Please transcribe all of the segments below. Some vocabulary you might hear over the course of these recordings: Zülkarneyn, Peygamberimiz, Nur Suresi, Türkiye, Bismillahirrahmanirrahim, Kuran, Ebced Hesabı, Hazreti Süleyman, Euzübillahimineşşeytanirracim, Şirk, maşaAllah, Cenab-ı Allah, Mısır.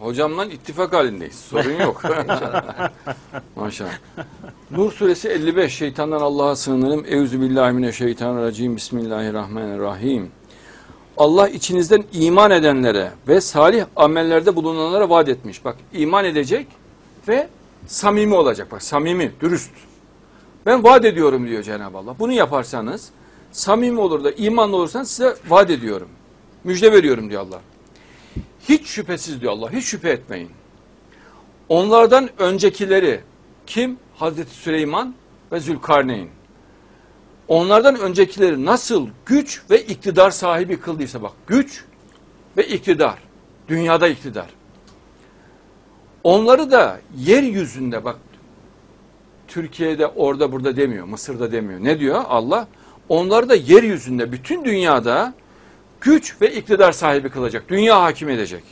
Hocamla ittifak halindeyiz. Sorun yok. Maşallah. Nur suresi 55. Şeytandan Allah'a sığınırım. Euzubillahimineşşeytanirracim. Bismillahirrahmanirrahim. Allah içinizden iman edenlere ve salih amellerde bulunanlara vaat etmiş. Bak, iman edecek ve samimi olacak. Bak, samimi, dürüst. Ben vaat ediyorum diyor Cenab-ı Allah. Bunu yaparsanız, samimi olur da imanlı olursanız size vaat ediyorum. Müjde veriyorum diyor Allah. Hiç şüphesiz diyor Allah, hiç şüphe etmeyin. Onlardan öncekileri kim? Hazreti Süleyman ve Zülkarneyn. Onlardan öncekileri nasıl güç ve iktidar sahibi kıldıysa, bak, güç ve iktidar, dünyada iktidar. Onları da yeryüzünde, bak, Türkiye'de orada burada demiyor, Mısır'da demiyor. Ne diyor Allah? Onları da yeryüzünde, bütün dünyada güç ve iktidar sahibi kılacak. Dünya hakim edecek.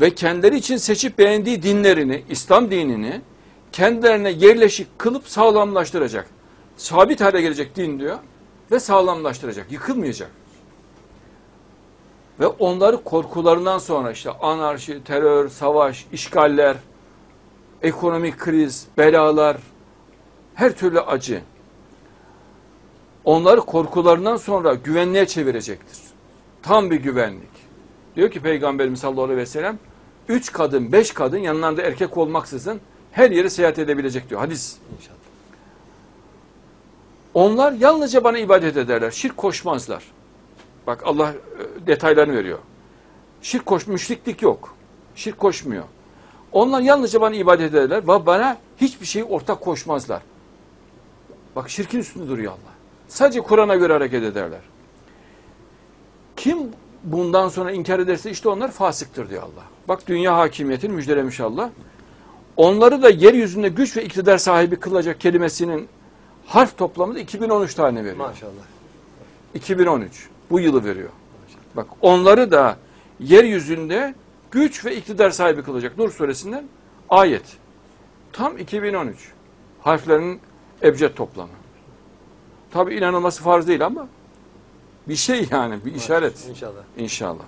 Ve kendileri için seçip beğendiği dinlerini, İslam dinini kendilerine yerleşik kılıp sağlamlaştıracak. Sabit hale gelecek din diyor ve sağlamlaştıracak, yıkılmayacak. Ve onları korkularından sonra işte anarşi, terör, savaş, işgaller, ekonomik kriz, belalar, her türlü acı. Onları korkularından sonra güvenliğe çevirecektir. Tam bir güvenlik. Diyor ki Peygamberimiz sallallahu aleyhi ve sellem, 3 kadın 5 kadın yanlarında erkek olmaksızın her yere seyahat edebilecek diyor hadis. İnşallah. Onlar yalnızca bana ibadet ederler. Şirk koşmazlar. Bak, Allah detaylarını veriyor. Şirk koş, müşriklik yok. Şirk koşmuyor. Onlar yalnızca bana ibadet ederler ve bana hiçbir şeyi ortak koşmazlar. Bak, şirkin üstünde duruyor Allah. Sadece Kur'an'a göre hareket ederler. Kim bundan sonra inkar ederse işte onlar fasıktır diyor Allah. Bak, dünya hakimiyetini müjdelemiş Allah. Onları da yeryüzünde güç ve iktidar sahibi kılacak kelimesinin harf toplamı da 2013 tane veriyor. Maşallah. 2013. Bu yılı veriyor. Maşallah. Bak, onları da yeryüzünde güç ve iktidar sahibi kılacak. Nur suresinden ayet. Tam 2013. Harflerin ebced toplamı. Tabi inanılması farz değil ama bir şey yani, bir işaret. İnşallah. İnşallah.